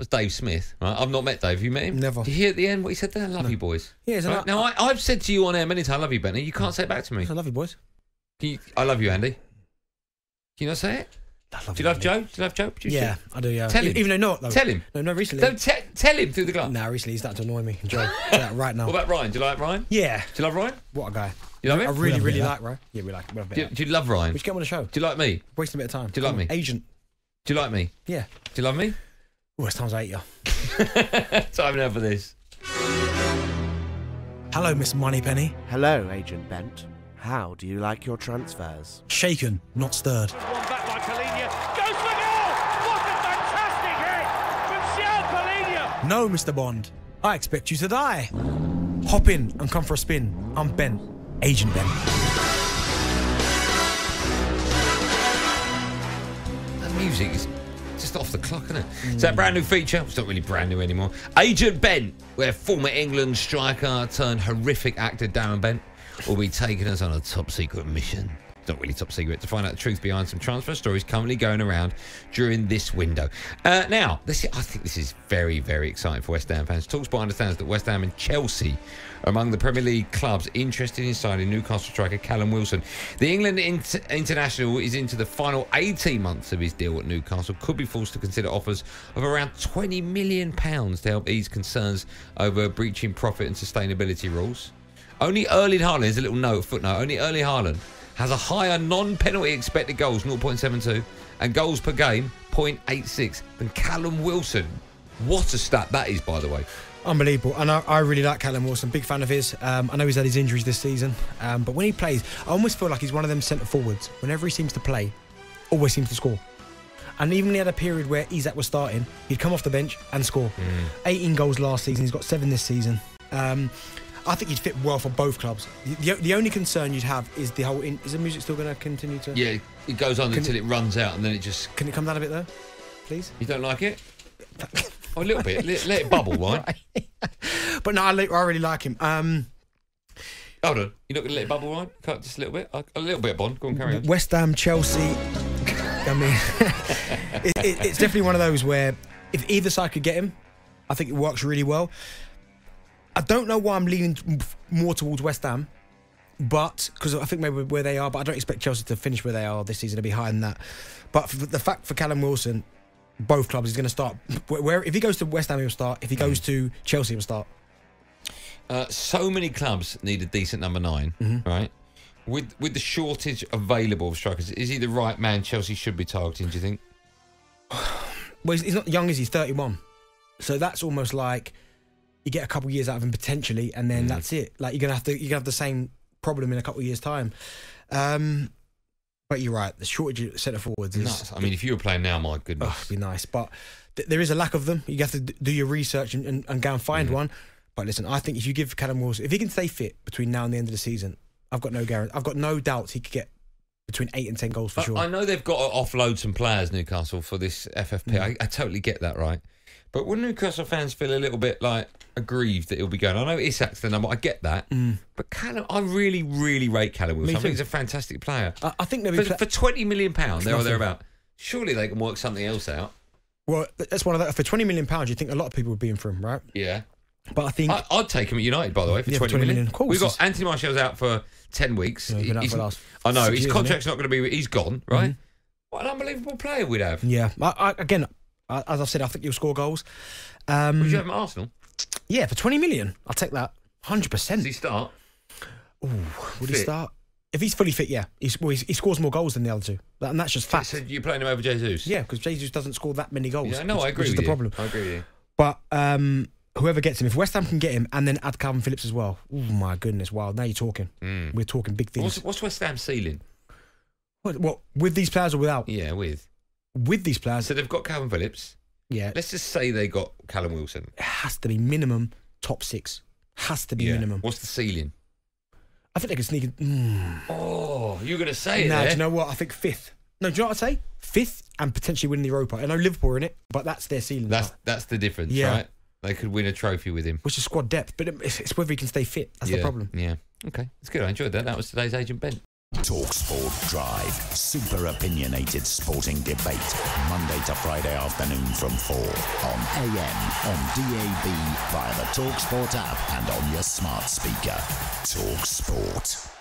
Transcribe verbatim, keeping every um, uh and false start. was Dave Smith. Right? I've not met Dave. Have you met him? Never. Did you hear at the end what he said there? Love no. you, boys. Yeah, right? I, now, I, I've said to you on air many times, I love you, Benny. You can't say it back to me. I love you, boys. Can you, I love you, Andy. Can you not say it? I love do you love Joe? Do you love Joe? You yeah, should? I do, yeah. Tell him. Even though not, though. Tell him. No, no, recently. No, te tell him through the glass. No, nah, recently he's started to annoy me. Joe, right now. What about Ryan? Do you like Ryan? Yeah. Do you love Ryan? What a guy. You love him? I really, really like Ryan. Yeah, we like him. Do, do you love Ryan? We should get him on the show. Do you like me? Wasting a bit of time. Do you like me? Agent. Do you like me? Yeah. Do you love me? Oh, it's times I hate you. Time now for this. Hello, Miss Moneypenny. Hello, Agent Bent. How do you like your transfers? Shaken, not stirred. One back by Kalinić. Goes for goal! What a fantastic hit from Kalinić! No, Mister Bond. I expect you to die. Hop in and come for a spin. I'm Bent. Agent Bent. That music is just off the clock, isn't it? Mm. It's that brand new feature. It's not really brand new anymore. Agent Bent, where former England striker turned horrific actor Darren Bent will be taking us on a top-secret mission. It's not really top-secret, to find out the truth behind some transfer stories currently going around during this window. Uh, now, this is, I think this is very, very exciting for West Ham fans. TalkSport understands that West Ham and Chelsea are among the Premier League clubs interested in signing Newcastle striker Callum Wilson. The England inter international is into the final eighteen months of his deal at Newcastle, could be forced to consider offers of around twenty million pounds to help ease concerns over breaching profit and sustainability rules. Only Erling Haaland, there's a little note, footnote, only Erling Haaland has a higher non-penalty expected goals, zero point seven two, and goals per game, zero point eight six, than Callum Wilson. What a stat that is, by the way. Unbelievable. And I, I really like Callum Wilson, big fan of his. Um, I know he's had his injuries this season, um, but when he plays, I almost feel like he's one of them centre-forwards. Whenever he seems to play, always seems to score. And even he had a period where Izak was starting, he'd come off the bench and score. Mm. eighteen goals last season, he's got seven this season. Um... I think he'd fit well for both clubs. The, the only concern you'd have is the whole... In, is the music still going to continue to... Yeah, it goes on can, until it runs out and then it just... Can it come down a bit, though? Please? You don't like it? Oh, a little bit. Let, let it bubble, right? But no, I, I really like him. Um, Hold on. You're not going to let it bubble, right? Cut just a little bit? A little bit, Bond. Go on, carry on. West Ham, Chelsea... I mean... it, it, it's definitely one of those where if either side could get him, I think it works really well. I don't know why I'm leaning more towards West Ham, but because I think maybe where they are, but I don't expect Chelsea to finish where they are this season to be higher than that. But for the fact for Callum Wilson, both clubs is going to start. Where if he goes to West Ham, he'll start. If he goes to Chelsea, he'll start. Uh, so many clubs need a decent number nine, mm-hmm. right? With with the shortage available of strikers, is he the right man Chelsea should be targeting? Do you think? Well, he's not young, is he? He's thirty-one, so that's almost like. You get a couple of years out of him potentially, and then mm. that's it. Like you're gonna have to, you're gonna have the same problem in a couple of years' time. Um, but you're right. The shortage of centre forwards is nuts. I mean, if you were playing now, my goodness, oh, it'd be nice. But th there is a lack of them. You have to do your research and, and, and go and find mm. one. But listen, I think if you give Callum Wilson, if he can stay fit between now and the end of the season, I've got no guarantee. I've got no doubts he could get between eight and ten goals for but sure. I know they've got to offload some players, Newcastle, for this F F P. Mm. I, I totally get that, right? But wouldn't Newcastle fans feel a little bit like aggrieved that he'll be going? I know Isak's the number, I get that. Mm. But Callum, I really, really rate Callum Wilson. I think he's a fantastic player. I, I think for, for twenty million pounds, there or thereabout, surely they can work something else out. Well, that's one of that. For twenty million pounds, you think a lot of people would be in for him, right? Yeah. But I think I, I'd take him at United, by the way, for yeah, twenty, twenty million. Million. We've got Anthony Martial's out for ten weeks. Yeah, been out for the last I know his years, contract's not going to be. He's gone, right? Mm. What an unbelievable player we'd have. Yeah. I, I, again. As I've said, I think he'll score goals. Um, Would you have him at Arsenal? Yeah, for twenty million. I'll take that. one hundred percent. Does he start? Ooh, would fit. he start? If he's fully fit, yeah. He's, well, he's, he scores more goals than the other two. And that's just fact. So you're playing him over Jesus? Yeah, because Jesus doesn't score that many goals. Yeah, no, which, I agree which with is the you. problem. I agree with you. But um, whoever gets him, if West Ham can get him and then add Calvin Phillips as well, oh my goodness, wow, now you're talking. Mm. We're talking big things. What's, what's West Ham's ceiling? What, what, with these players or without? Yeah, with. With these players, so they've got Calvin Phillips. Yeah, let's just say they got Callum Wilson. It has to be minimum top six. Has to be yeah. minimum. What's the ceiling? I think they can sneak in. Mm. Oh, you're going to say no, it? No, do you know what? I think fifth. No, do you know what I say? Fifth and potentially win the Europa. I know Liverpool are in it, but that's their ceiling. That's part. that's the difference, yeah. right? They could win a trophy with him, which is squad depth. But it's whether he can stay fit. That's yeah. the problem. Yeah. Okay, it's good. I enjoyed that. That was today's Agent Bent. TalkSport Drive. Super opinionated sporting debate. Monday to Friday afternoon from four. On A M, on D A B, via the TalkSport app and on your smart speaker. TalkSport.